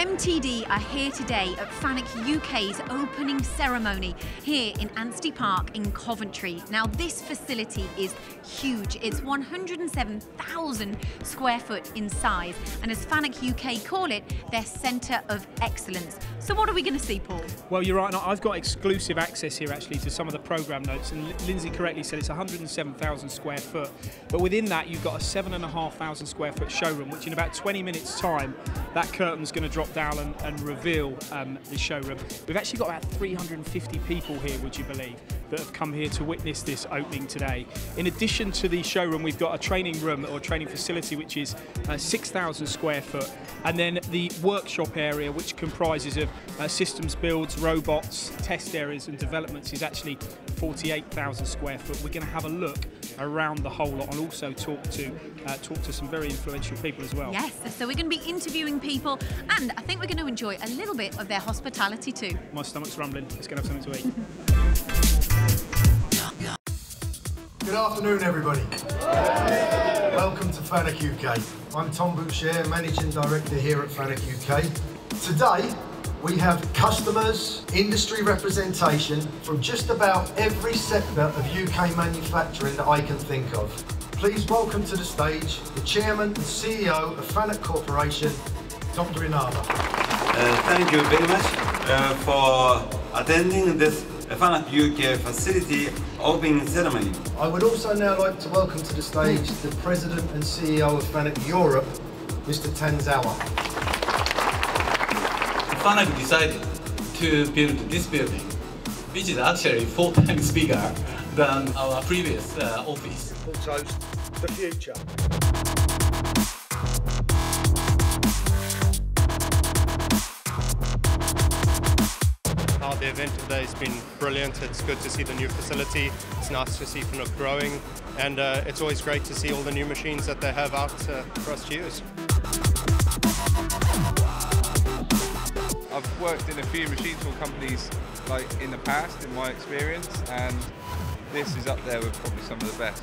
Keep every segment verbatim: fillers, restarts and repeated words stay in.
M T D are here today at FANUC U K's opening ceremony here in Anstey Park in Coventry. Now this facility is huge. It's one hundred and seven thousand square foot in size, and as FANUC U K call it, their centre of excellence. So what are we going to see, Paul? Well, you're right. I've got exclusive access here actually to some of the programme notes, and Lindsay correctly said it's one hundred and seven thousand square foot, but within that you've got a seven thousand five hundred square foot showroom, which in about twenty minutes time that curtain's going to drop down and, and reveal um, the showroom. We've actually got about three hundred and fifty people here, would you believe, that have come here to witness this opening today. In addition to the showroom, we've got a training room or training facility which is uh, six thousand square foot, and then the workshop area, which comprises of uh, systems builds, robots, test areas and developments, is actually forty-eight thousand square foot. We're going to have a look around the whole lot and also talk to uh, talk to some very influential people as well. Yes, so we're going to be interviewing people, and I think we're going to enjoy a little bit of their hospitality too. My stomach's rumbling. Let's go have something to eat. Good afternoon, everybody. Welcome to FANUC U K. I'm Tom Boucher, Managing Director here at FANUC U K. Today, we have customers, industry representation from just about every sector of U K manufacturing that I can think of. Please welcome to the stage the Chairman and C E O of FANUC Corporation, Doctor Inaba. Uh, thank you very much uh, for attending this FANUC U K facility opening ceremony. I would also now like to welcome to the stage the President and C E O of FANUC Europe, Mister Tenzawa. FANUC decided to build this building, which is actually four times bigger than our previous uh, office. So, the future. The event today has been brilliant. It's good to see the new facility. It's nice to see FANUC growing, and uh, it's always great to see all the new machines that they have out uh, for us to use. I've worked in a few machine tool companies like in the past, in my experience, and this is up there with probably some of the best.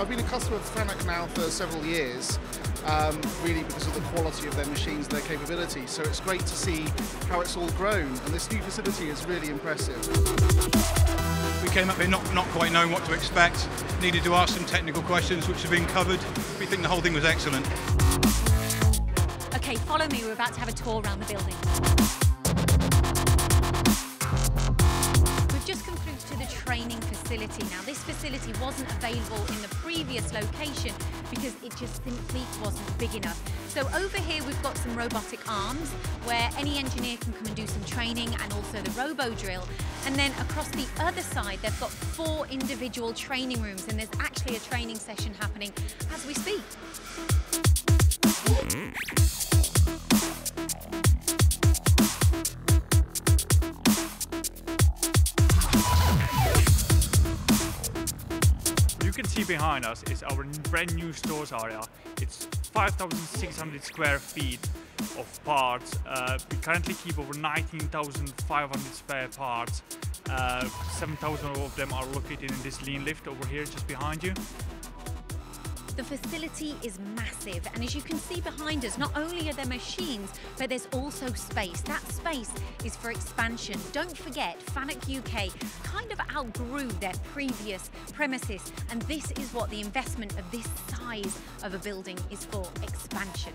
I've been a customer of FANUC now for several years. Um, really because of the quality of their machines and their capability. So it's great to see how it's all grown, and this new facility is really impressive. We came up here not, not quite knowing what to expect, needed to ask some technical questions which have been covered. We think the whole thing was excellent. Okay, follow me, we're about to have a tour around the building. We've just come through to the training facility. Now this facility wasn't available in the previous location because it just simply wasn't big enough. So over here we've got some robotic arms where any engineer can come and do some training, and also the RoboDrill. And then across the other side they've got four individual training rooms, and there's actually a training session happening as we speak. Behind us is our brand new stores area. It's five thousand six hundred square feet of parts. Uh, we currently keep over nineteen thousand five hundred spare parts. Uh, seven thousand of them are located in this lean lift over here just behind you. The facility is massive, and as you can see behind us, not only are there machines, but there's also space. That space is for expansion. Don't forget, FANUC U K kind of outgrew their previous premises, and this is what the investment of this size of a building is for: expansion.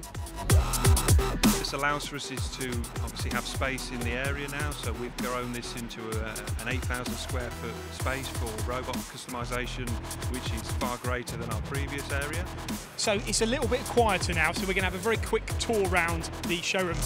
This allows for us is to obviously have space in the area now, so we've grown this into a, an eight thousand square foot space for robot customisation, which is far greater than our previous area. So it's a little bit quieter now, so we're going to have a very quick tour around the showroom.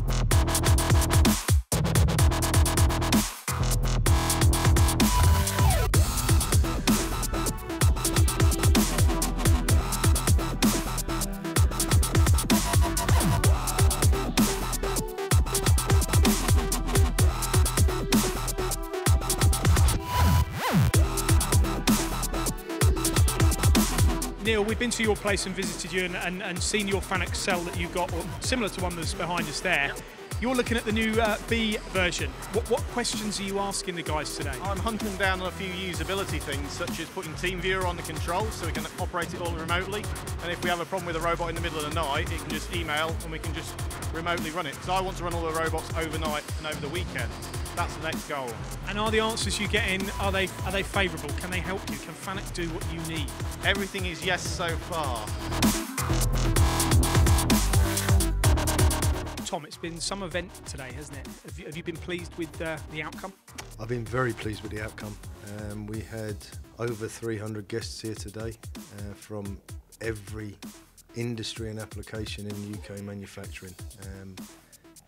Neil, we've been to your place and visited you and, and, and seen your FANUC cell that you've got, or similar to one that's behind us there. You're looking at the new uh, B version. What, what questions are you asking the guys today? I'm hunting down on a few usability things, such as putting TeamViewer on the controls so we can operate it all remotely. And if we have a problem with a robot in the middle of the night, it can just email and we can just remotely run it. Because I want to run all the robots overnight and over the weekend. That's the next goal. And are the answers you get in, are they, are they favourable? Can they help you? Can FANUC do what you need? Everything is yes so far. Tom, it's been some event today, hasn't it? Have you, have you been pleased with uh, the outcome? I've been very pleased with the outcome. Um, we had over three hundred guests here today uh, from every industry and application in U K manufacturing. Um,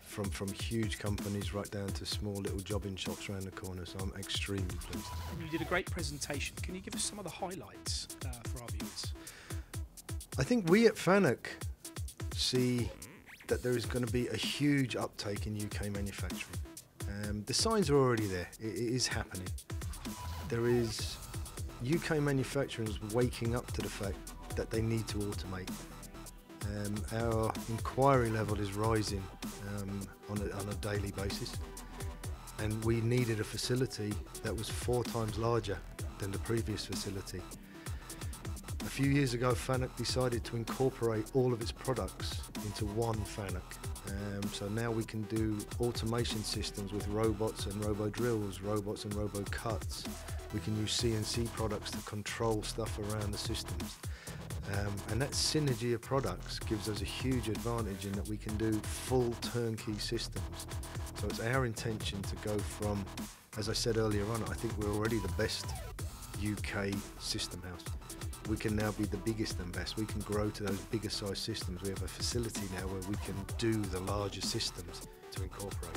From, from huge companies right down to small little jobbing shops around the corner, so I'm extremely pleased. And you did a great presentation. Can you give us some of the highlights uh, for our viewers? I think we at FANUC see that there is going to be a huge uptake in U K manufacturing. Um, the signs are already there. It, it is happening. There is U K manufacturers waking up to the fact that they need to automate. Um, our inquiry level is rising um, on, a, on a daily basis, and we needed a facility that was four times larger than the previous facility. A few years ago, FANUC decided to incorporate all of its products into one FANUC. Um, so now we can do automation systems with robots and RoboDrills, robots and RoboCuts. We can use C N C products to control stuff around the systems. Um, and that synergy of products gives us a huge advantage in that we can do full turnkey systems. So it's our intention to go from, as I said earlier on, I think we're already the best U K system house. We can now be the biggest and best. We can grow to those bigger size systems. We have a facility now where we can do the larger systems to incorporate.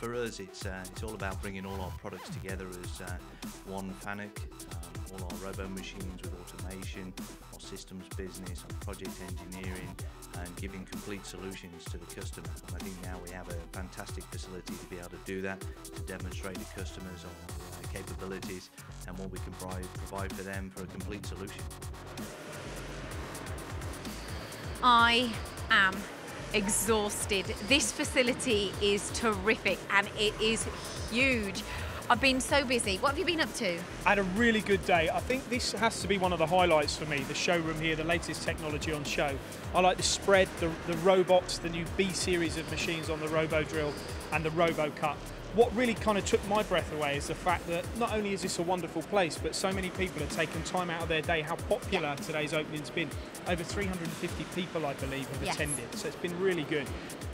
For us, it's, uh, it's all about bringing all our products together as uh, one FANUC, um, all our robo machines with automation, our systems business, our project engineering, and giving complete solutions to the customer. And I think now we have a fantastic facility to be able to do that, to demonstrate to customers our uh, capabilities and what we can provide for them for a complete solution. I am exhausted. This facility is terrific and it is huge. I've been so busy. What have you been up to? I had a really good day. I think this has to be one of the highlights for me, the showroom here, the latest technology on show. I like the spread, the, the robots, the new B series of machines on the RoboDrill and the RoboCut. What really kind of took my breath away is the fact that not only is this a wonderful place, but so many people have taken time out of their day. How popular today's opening's been. Over three hundred fifty people, I believe, have yes. attended. So it's been really good.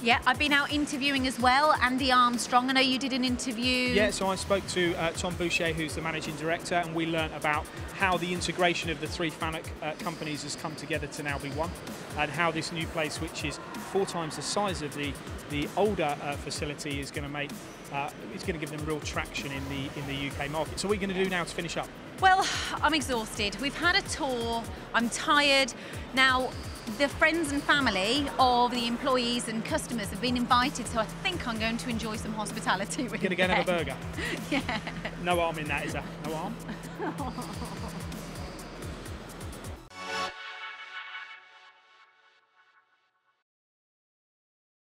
Yeah, I've been out interviewing as well. Andy Armstrong, I know you did an interview. Yeah, so I spoke to uh, Tom Boucher, who's the managing director, and we learnt about how the integration of the three FANUC uh, companies has come together to now be one, and how this new place, which is four times the size of the, the older uh, facility, is going to make Uh, it's going to give them real traction in the in the U K market. So what are we going to do now to finish up? Well, I'm exhausted. We've had a tour. I'm tired. Now, the friends and family of the employees and customers have been invited, so I think I'm going to enjoy some hospitality with them. You're going to go and have a burger? Yeah. No harm in that, is there? No harm?